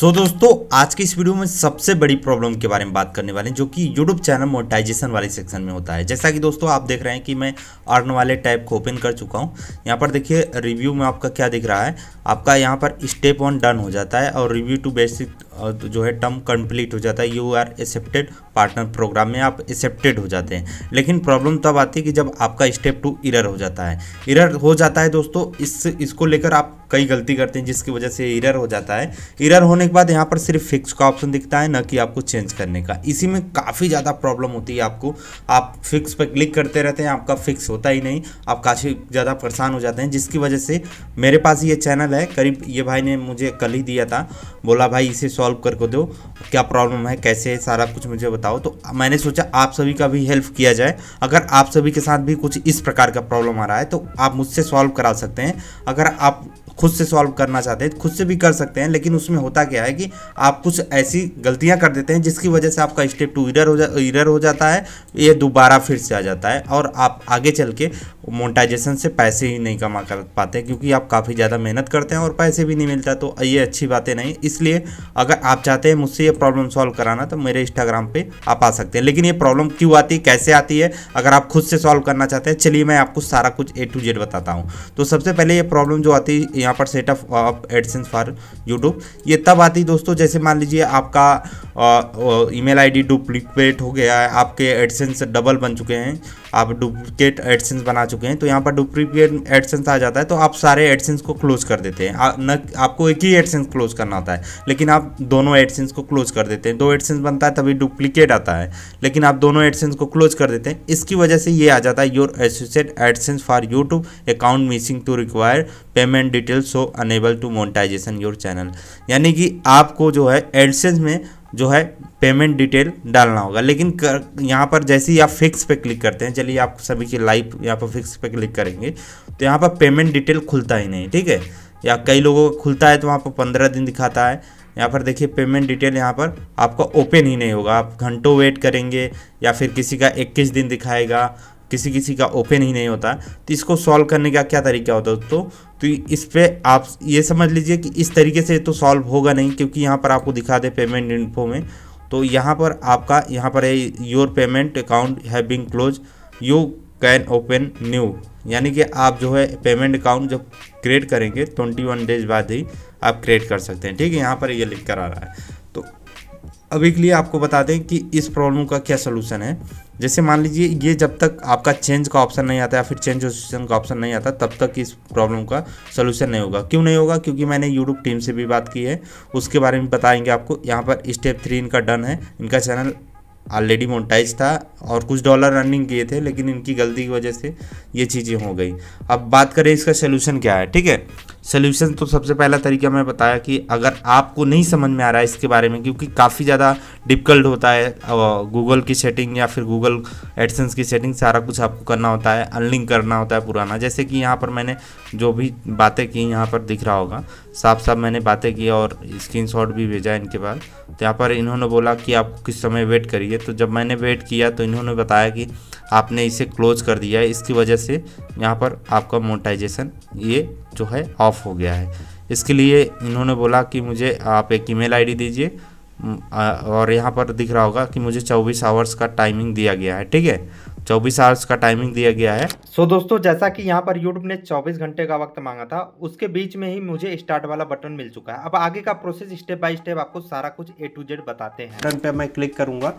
सो दोस्तों आज की इस वीडियो में सबसे बड़ी प्रॉब्लम के बारे में बात करने वाले हैं जो कि YouTube चैनल मोनेटाइजेशन वाले सेक्शन में होता है। जैसा कि दोस्तों आप देख रहे हैं कि मैं अर्न वाले टैब को ओपन कर चुका हूं। यहां पर देखिए रिव्यू में आपका क्या दिख रहा है, आपका यहां पर स्टेप वन डन हो जाता है और रिव्यू टू बेसिक जो है टर्म कंप्लीट हो जाता है। You are accepted partner program में आप एक्सेप्टेड हो जाते हैं, लेकिन प्रॉब्लम तब आती है कि जब आपका स्टेप टू एरर हो जाता है। एरर हो जाता है दोस्तों, इसको लेकर आप कई गलती करते हैं जिसकी वजह से एरर हो जाता है। एरर होने के बाद यहाँ पर सिर्फ फिक्स का ऑप्शन दिखता है, ना कि आपको चेंज करने का। इसी में काफ़ी ज़्यादा प्रॉब्लम होती है आपको। आप फिक्स पर क्लिक करते रहते हैं, आपका फिक्स होता ही नहीं, आप काफ़ी ज़्यादा परेशान हो जाते हैं। जिसकी वजह से मेरे पास ये चैनल है, करीब ये भाई ने मुझे कल ही दिया था, बोला भाई इसे सॉल्व करके दो, क्या प्रॉब्लम है, कैसे है, सारा कुछ मुझे बताओ। तो मैंने सोचा आप सभी का भी हेल्प किया जाए। अगर आप सभी के साथ भी कुछ इस प्रकार का प्रॉब्लम आ रहा है तो आप मुझसे सॉल्व करा सकते हैं। अगर आप खुद से सॉल्व करना चाहते हैं खुद से भी कर सकते हैं, लेकिन उसमें होता क्या है कि आप कुछ ऐसी गलतियां कर देते हैं जिसकी वजह से आपका स्टेप टू एरर हो जाता है। ये दोबारा फिर से आ जाता है और आप आगे चल के मोनेटाइजेशन से पैसे ही नहीं कमा कर पाते, क्योंकि आप काफ़ी ज़्यादा मेहनत करते हैं और पैसे भी नहीं मिलता। तो ये अच्छी बातें नहीं। इसलिए अगर आप चाहते हैं मुझसे ये प्रॉब्लम सॉल्व कराना तो मेरे इंस्टाग्राम पे आप आ सकते हैं। लेकिन ये प्रॉब्लम क्यों आती है, कैसे आती है, अगर आप खुद से सॉल्व करना चाहते हैं, चलिए मैं आपको सारा कुछ A to Z बताता हूँ। तो सबसे पहले ये प्रॉब्लम जो आती है यहाँ पर setup of AdSense for YouTube, ये तब आती दोस्तों जैसे मान लीजिए आपका ईमेल ID डुप्लीकेट हो गया है, आपके एडसेंस डबल बन चुके हैं, आप डुप्लीकेट एडसेंस बना चुके हैं। तो यहाँ पर डुप्लीकेट एडसेंस आ जाता है तो आप सारे एडसेंस को क्लोज कर देते हैं। न आपको एक ही एडसेंस क्लोज करना होता है, लेकिन आप दोनों एडसेंस को क्लोज कर देते हैं। दो एडसेंस बनता है तभी डुप्लीकेट आता है, लेकिन आप दोनों एडसेंस को क्लोज कर देते हैं। इसकी वजह से ये आ जाता है your associate AdSense for YouTube account missing to require payment detail so enable to monetization your channel. यानी कि आपको जो है एडसेंस में जो है पेमेंट डिटेल डालना होगा, लेकिन यहाँ पर जैसे ही आप फिक्स पे क्लिक करते हैं, चलिए आप सभी की लाइव यहाँ पर फिक्स पे क्लिक करेंगे तो यहाँ पर पेमेंट डिटेल खुलता ही नहीं, ठीक है, या कई लोगों का खुलता है तो वहाँ पर 15 दिन दिखाता है। यहाँ पर देखिए पेमेंट डिटेल यहाँ पर आपका ओपन ही नहीं होगा, आप घंटों वेट करेंगे, या फिर किसी का 21 दिन दिखाएगा, किसी का ओपन ही नहीं होता। तो इसको सॉल्व करने का क्या तरीका होता है दोस्तों, तो इस पर आप ये समझ लीजिए कि इस तरीके से तो सॉल्व होगा नहीं, क्योंकि यहाँ पर आपको दिखा दे पेमेंट इन्फो में तो यहाँ पर आपका यहाँ पर your payment account have been close you can open new, यानी कि आप जो है पेमेंट अकाउंट जब क्रिएट करेंगे 21 डेज बाद ही आप क्रिएट कर सकते हैं, ठीक है, यहाँ पर ये लिख कर आ रहा है। तो अभी के लिए आपको बता दें कि इस प्रॉब्लम का क्या सलूशन है। जैसे मान लीजिए ये जब तक आपका चेंज का ऑप्शन नहीं आता या फिर चेंज एसोसिएशन का ऑप्शन नहीं आता तब तक इस प्रॉब्लम का सलूशन नहीं होगा। क्यों नहीं होगा, क्योंकि मैंने यूट्यूब टीम से भी बात की है, उसके बारे में बताएंगे आपको। यहाँ पर स्टेप 3 इनका डन है, इनका चैनल ऑलरेडी मोनेटाइज था और कुछ डॉलर रनिंग किए थे, लेकिन इनकी गलती की वजह से ये चीज़ें हो गई। अब बात करें इसका सलूशन क्या है, ठीक है। सलूशन तो सबसे पहला तरीका मैं बताया कि अगर आपको नहीं समझ में आ रहा है इसके बारे में, क्योंकि काफ़ी ज़्यादा डिफिकल्ट होता है, गूगल की सेटिंग या फिर गूगल एडसेंस की सेटिंग सारा कुछ आपको करना होता है, अनलिंक करना होता है पुराना। जैसे कि यहाँ पर मैंने जो भी बातें की यहाँ पर दिख रहा होगा, साफ साफ मैंने बातें की और स्क्रीनशॉट भी भेजा इनके बाद। तो यहाँ पर इन्होंने बोला कि आप किस समय वेट करिए, तो जब मैंने वेट किया तो इन्होंने बताया कि आपने इसे क्लोज कर दिया है, इसकी वजह से यहाँ पर आपका मोनेटाइजेशन ये जो है ऑफ हो गया है। इसके लिए इन्होंने बोला कि मुझे आप एक ईमेल ID दीजिए और यहाँ पर दिख रहा होगा कि मुझे 24 आवर्स का टाइमिंग दिया गया है, ठीक है, 24 आवर्स का टाइमिंग दिया गया है। सो दोस्तों जैसा कि यहाँ पर YouTube ने 24 घंटे का वक्त मांगा था, उसके बीच में ही मुझे स्टार्ट वाला बटन मिल चुका है। अब आगे का प्रोसेस स्टेप बाय स्टेप आपको सारा कुछ A to Z बताते हैं। बटन पे मैं क्लिक करूँगा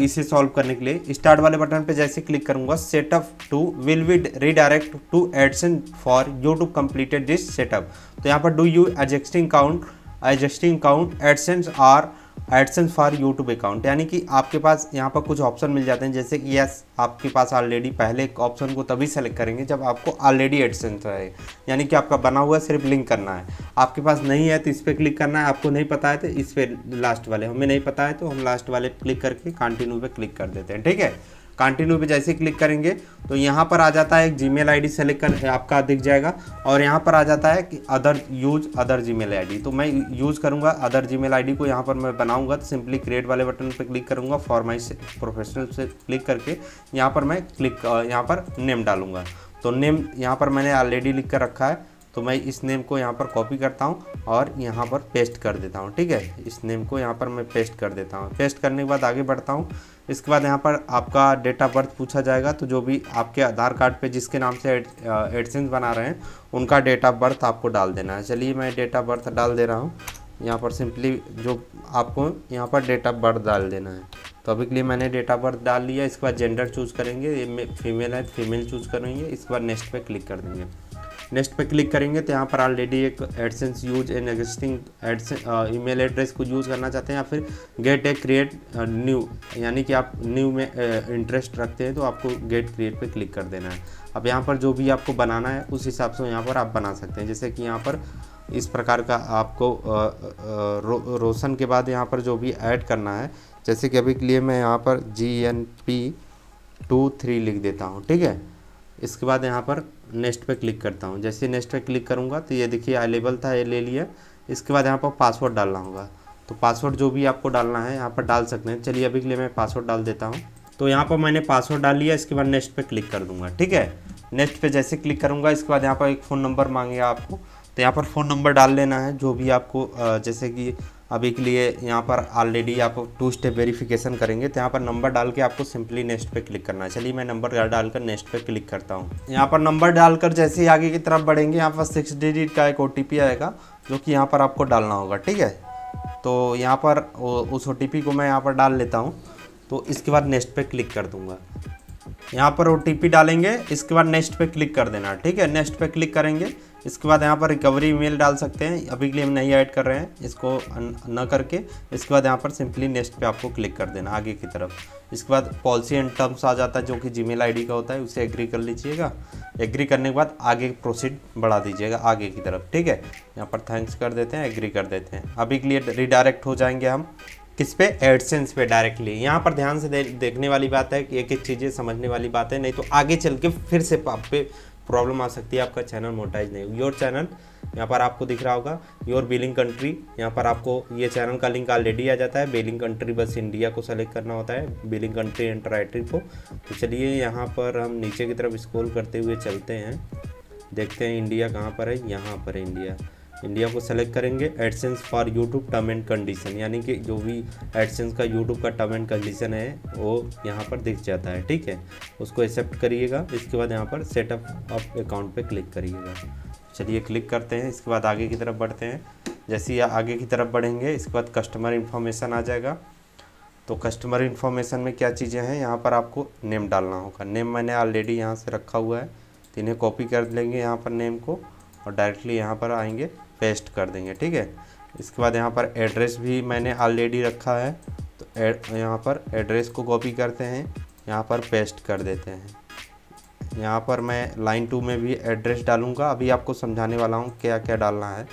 इसे सॉल्व करने के लिए। स्टार्ट वाले बटन पे जैसे क्लिक करूँगा, setup to will be redirect to AdSense for YouTube completed this setup. तो यहाँ पर do you adjusting account AdSense or AdSense for YouTube account, यानी कि आपके पास यहाँ पर कुछ ऑप्शन मिल जाते हैं, जैसे कि यस आपके पास ऑलरेडी पहले एक ऑप्शन को तभी सेलेक्ट करेंगे जब आपको ऑलरेडी एडसेंस है, यानी कि आपका बना हुआ है, सिर्फ लिंक करना है। आपके पास नहीं है तो इस पर क्लिक करना है, आपको नहीं पता है तो इस पर लास्ट वाले, हमें नहीं पता है तो हम लास्ट वाले क्लिक करके कंटिन्यू पर क्लिक कर देते हैं, ठीक है। कंटिन्यू पे जैसे क्लिक करेंगे तो यहाँ पर आ जाता है एक Gmail ID सेलेक्ट कर आपका दिख जाएगा और यहाँ पर आ जाता है कि other use other Gmail ID। तो मैं यूज़ करूँगा अदर Gmail ID को, यहाँ पर मैं बनाऊँगा तो सिंपली क्रिएट वाले बटन पे क्लिक करूँगा, फॉर माई प्रोफेशनल से क्लिक करके यहाँ पर मैं यहाँ पर नेम डालूँगा। तो नेम यहाँ पर मैंने ऑलरेडी लिख कर रखा है तो मैं इस नेम को यहाँ पर कॉपी करता हूँ और यहाँ पर पेस्ट कर देता हूँ। ठीक है, इस नेम को यहाँ पर मैं पेस्ट कर देता हूँ। पेस्ट करने के बाद आगे बढ़ता हूँ। इसके बाद यहाँ पर आपका डेट ऑफ बर्थ पूछा जाएगा, तो जो भी आपके आधार कार्ड पे जिसके नाम से एडसेंस बना रहे हैं उनका डेट ऑफ बर्थ आपको डाल देना है। चलिए मैं डेट ऑफ बर्थ डाल दे रहा हूँ। यहाँ पर सिंपली जो आपको यहाँ पर डेट ऑफ बर्थ डाल देना है, तो अभी के लिए मैंने डेट ऑफ बर्थ डाल लिया। इसके बाद जेंडर चूज़ करेंगे, ये फीमेल है फीमेल चूज़ करेंगे। इसके बाद नेक्स्ट पे क्लिक कर देंगे। नेक्स्ट पे क्लिक करेंगे तो यहाँ पर ऑलरेडी एक AdSense use an existing email address को यूज़ करना चाहते हैं या फिर गेट ए क्रिएट न्यू, यानी कि आप न्यू में इंटरेस्ट रखते हैं तो आपको गेट क्रिएट पे क्लिक कर देना है। अब यहाँ पर जो भी आपको बनाना है उस हिसाब से यहाँ पर आप बना सकते हैं, जैसे कि यहाँ पर इस प्रकार का आपको रोशन के बाद यहाँ पर जो भी ऐड करना है, जैसे कि अभी के लिए मैं यहाँ पर GNP23 लिख देता हूँ। ठीक है, इसके बाद यहाँ पर नेक्स्ट पे क्लिक करता हूँ। जैसे नेक्स्ट पे क्लिक करूँगा तो ये देखिए अवेलेबल था, ये ले लिया। इसके बाद यहाँ पर पासवर्ड डालना होगा, तो पासवर्ड जो भी आपको डालना है यहाँ पर डाल सकते हैं। चलिए अभी के लिए मैं पासवर्ड डाल देता हूँ। तो यहाँ पर मैंने पासवर्ड डाल लिया। इसके बाद नेक्स्ट पे क्लिक कर दूँगा। ठीक है, नेक्स्ट पे जैसे क्लिक करूँगा इसके बाद यहाँ पर एक फ़ोन नंबर मांगेगा आपको, तो यहाँ पर फ़ोन नंबर डाल लेना है जो भी आपको, जैसे कि अभी के लिए यहाँ पर ऑलरेडी आप 2 स्टेप वेरिफिकेशन करेंगे, तो यहाँ पर नंबर डाल के आपको सिंपली नेक्स्ट पे क्लिक करना है। चलिए मैं नंबर डालकर नेक्स्ट पे क्लिक करता हूँ। यहाँ पर नंबर डालकर जैसे ही आगे की तरफ बढ़ेंगे यहाँ पर 6 डिजिट का एक OTP आएगा जो कि यहाँ पर आपको डालना होगा। ठीक है, तो यहाँ पर उस OTP को मैं यहाँ पर डाल लेता हूँ। तो इसके बाद नेक्स्ट पे क्लिक कर दूँगा। यहाँ पर OTP डालेंगे, इसके बाद नेक्स्ट पे क्लिक कर देना। ठीक है, नेक्स्ट पे क्लिक करेंगे। इसके बाद यहाँ पर रिकवरी ईमेल डाल सकते हैं, अभी के लिए हम नहीं ऐड कर रहे हैं इसको न करके। इसके बाद यहाँ पर सिंपली नेक्स्ट पे आपको क्लिक कर देना आगे की तरफ। इसके बाद पॉलिसी एंड टर्म्स आ जाता है जो कि जीमेल आईडी का होता है, उसे एग्री कर लीजिएगा। एग्री करने के बाद आगे प्रोसीड बढ़ा दीजिएगा आगे की तरफ। ठीक है, यहाँ पर थैंक्स कर देते हैं, एग्री कर देते हैं। अभी के लिए रिडायरेक्ट हो जाएंगे हम किस पे, एडसेंस पे डायरेक्टली। यहाँ पर ध्यान से देखने वाली बात है कि एक एक चीज़ें समझने वाली बात है, नहीं तो आगे चल के फिर से आप पे प्रॉब्लम आ सकती है, आपका चैनल मोनेटाइज नहीं हो। योर चैनल यहाँ पर आपको दिख रहा होगा, योर बिलिंग कंट्री, यहाँ पर आपको ये चैनल का लिंक ऑलरेडी आ जाता है। बिलिंग कंट्री बस इंडिया को सेलेक्ट करना होता है, बिलिंग कंट्री एंड टेरिटरी को। तो चलिए यहाँ पर हम नीचे की तरफ स्क्रॉल करते हुए चलते हैं, देखते हैं इंडिया कहाँ पर है। यहाँ पर है इंडिया, इंडिया को सेलेक्ट करेंगे। AdSense for YouTube term and condition, यानी कि जो भी एडसेंस का यूट्यूब का टर्म एंड कंडीशन है वो यहाँ पर दिख जाता है। ठीक है, उसको एक्सेप्ट करिएगा। इसके बाद यहाँ पर सेटअप ऑफ अकाउंट पे क्लिक करिएगा। चलिए क्लिक करते हैं। इसके बाद आगे की तरफ बढ़ते हैं। जैसे ही आगे की तरफ बढ़ेंगे इसके बाद कस्टमर इन्फॉर्मेशन आ जाएगा। तो कस्टमर इन्फॉर्मेशन में क्या चीज़ें हैं, यहाँ पर आपको नेम डालना होगा। नेम मैंने ऑलरेडी यहाँ से रखा हुआ है, तो इन्हें कॉपी कर लेंगे यहाँ पर नेम को और डायरेक्टली यहाँ पर आएंगे पेस्ट कर देंगे। ठीक है, इसके बाद यहाँ पर एड्रेस भी मैंने ऑलरेडी रखा है, तो यहाँ पर एड्रेस को कॉपी करते हैं, यहाँ पर पेस्ट कर देते हैं। यहाँ पर मैं लाइन 2 में भी एड्रेस डालूँगा, अभी आपको समझाने वाला हूँ क्या क्या डालना है।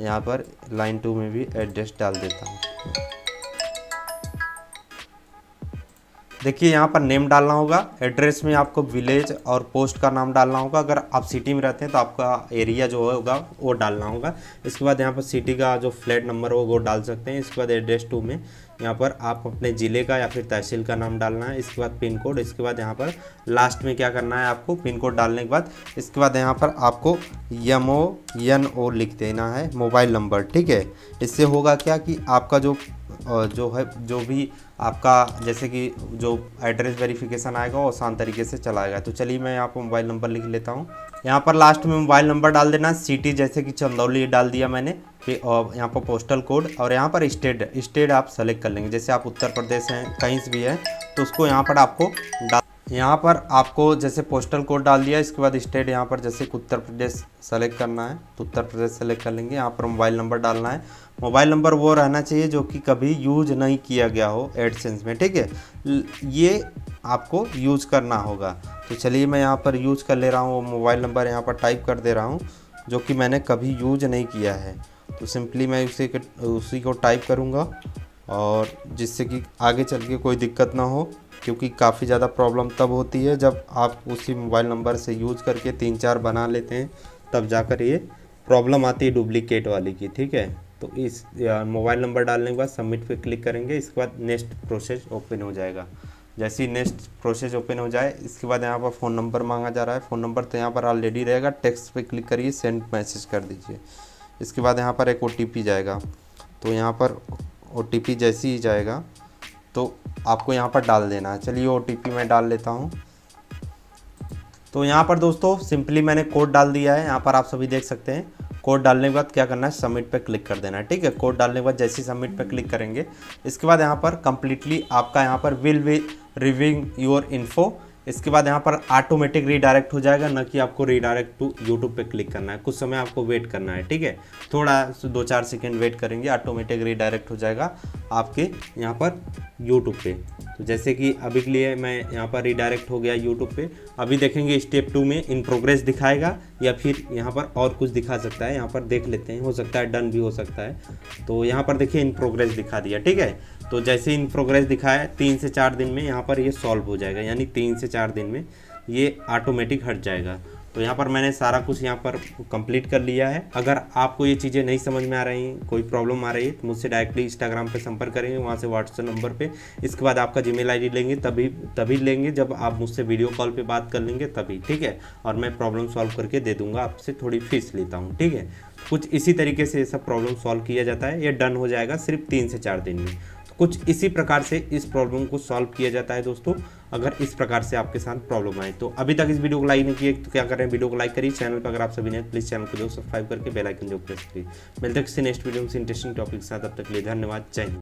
यहाँ पर लाइन 2 में भी एड्रेस डाल देता हूँ। देखिए यहाँ पर नेम डालना होगा, एड्रेस में आपको विलेज और पोस्ट का नाम डालना होगा। अगर आप सिटी में रहते हैं तो आपका एरिया जो होगा वो डालना होगा। इसके बाद यहाँ पर सिटी का जो फ्लैट नंबर हो वो डाल सकते हैं। इसके बाद एड्रेस 2 में यहाँ पर आप अपने ज़िले का या फिर तहसील का नाम डालना है। इसके बाद पिन कोड, इसके बाद यहाँ पर लास्ट में क्या करना है आपको पिन कोड डालने के बाद, इसके बाद यहाँ पर आपको MONO लिख देना है, मोबाइल नंबर। ठीक है, इससे होगा क्या कि आपका जो है जो भी आपका जैसे कि जो एड्रेस वेरिफिकेशन आएगा वो आसान तरीके से चलाएगा। तो चलिए मैं यहाँ पर मोबाइल नंबर लिख लेता हूँ। यहाँ पर लास्ट में मोबाइल नंबर डाल देना, सिटी जैसे कि चंदौली डाल दिया मैंने, और यहाँ पर पोस्टल कोड और यहाँ पर स्टेट आप सेलेक्ट कर लेंगे। जैसे आप उत्तर प्रदेश हैं, कहीं से भी है, तो उसको यहाँ पर आपको यहाँ पर आपको जैसे पोस्टल कोड डाल दिया। इसके बाद स्टेट यहाँ पर जैसे उत्तर प्रदेश सेलेक्ट करना है तो उत्तर प्रदेश सेलेक्ट कर लेंगे। यहाँ पर मोबाइल नंबर डालना है, मोबाइल नंबर वो रहना चाहिए जो कि कभी यूज नहीं किया गया हो एडसेंस में। ठीक है, ये आपको यूज करना होगा। तो चलिए मैं यहाँ पर यूज कर ले रहा हूँ, मोबाइल नंबर यहाँ पर टाइप कर दे रहा हूँ जो कि मैंने कभी यूज नहीं किया है। तो सिंपली मैं उसी को टाइप करूँगा, और जिससे कि आगे चल के कोई दिक्कत ना हो, क्योंकि काफ़ी ज़्यादा प्रॉब्लम तब होती है जब आप उसी मोबाइल नंबर से यूज़ करके 3-4 बना लेते हैं, तब जाकर ये प्रॉब्लम आती है डुप्लीकेट वाली की। ठीक है, तो इस मोबाइल नंबर डालने के बाद सबमिट पे क्लिक करेंगे। इसके बाद नेक्स्ट प्रोसेस ओपन हो जाएगा। जैसे ही नेक्स्ट प्रोसेस ओपन हो जाए, इसके बाद यहाँ पर फ़ोन नंबर मांगा जा रहा है। फ़ोन नंबर तो यहाँ पर ऑलरेडी रहेगा, टेक्स्ट पे क्लिक करिए, सेंड मैसेज कर दीजिए। इसके बाद यहाँ पर एक ओटीपी जाएगा, तो यहाँ पर ओटीपी जैसे ही जाएगा तो आपको यहाँ पर डाल देना है। चलिए ओटीपी मैं डाल लेता हूँ। तो यहाँ पर दोस्तों सिंपली मैंने कोड डाल दिया है, यहाँ पर आप सभी देख सकते हैं। कोड डालने के बाद क्या करना है, सबमिट पर क्लिक कर देना है। ठीक है, कोड डालने के बाद जैसे ही सबमिट पर क्लिक करेंगे, इसके बाद यहाँ पर कंप्लीटली आपका यहाँ पर will be reviewing your info, इसके बाद यहाँ पर ऑटोमेटिक रीडायरेक्ट हो जाएगा, ना कि आपको रीडायरेक्ट टू यूट्यूब पे क्लिक करना है। कुछ समय आपको वेट करना है, ठीक है, थोड़ा 2-4 सेकेंड वेट करेंगे, ऑटोमेटिक रीडायरेक्ट हो जाएगा आपके यहाँ पर यूट्यूब पे। तो जैसे कि अभी के लिए मैं यहाँ पर रीडायरेक्ट हो गया यूट्यूब पे। अभी देखेंगे स्टेप 2 में इन प्रोग्रेस दिखाएगा या फिर यहाँ पर और कुछ दिखा सकता है, यहाँ पर देख लेते हैं, हो सकता है डन भी हो सकता है। तो यहाँ पर देखिए इन प्रोग्रेस दिखा दिया, ठीक है। तो जैसे इन प्रोग्रेस दिखाया 3 से 4 दिन में यहाँ पर ये सॉल्व हो जाएगा, यानी 3 से 4 दिन में ये ऑटोमेटिक हट जाएगा। तो यहाँ पर मैंने सारा कुछ यहाँ पर कंप्लीट कर लिया है। अगर आपको ये चीज़ें नहीं समझ में आ रही हैं, कोई प्रॉब्लम आ रही है, तो मुझसे डायरेक्टली इंस्टाग्राम पे संपर्क करेंगे, वहाँ से व्हाट्सएप नंबर पे, इसके बाद आपका जीमेल आईडी लेंगे, तभी लेंगे जब आप मुझसे वीडियो कॉल पे बात कर लेंगे तभी, ठीक है। और मैं प्रॉब्लम सॉल्व करके दे दूँगा, आपसे थोड़ी फीस लेता हूँ, ठीक है। कुछ इसी तरीके से ये सब प्रॉब्लम सॉल्व किया जाता है। ये डन हो जाएगा सिर्फ 3 से 4 दिन में। कुछ इसी प्रकार से इस प्रॉब्लम को सॉल्व किया जाता है दोस्तों। अगर इस प्रकार से आपके साथ प्रॉब्लम आए, तो अभी तक इस वीडियो को लाइक नहीं किया तो क्या करें, वीडियो को लाइक करिए। चैनल पर अगर आप सभी नए हैं, प्लीज़ चैनल को जो सब्सक्राइब करके बेल आइकन जो प्रेस करिए। मिलते हैं किसी नेक्स्ट वीडियो में इंटरेस्टिंग टॉपिक के साथ, तब तक के लिए धन्यवाद, जय हिंद।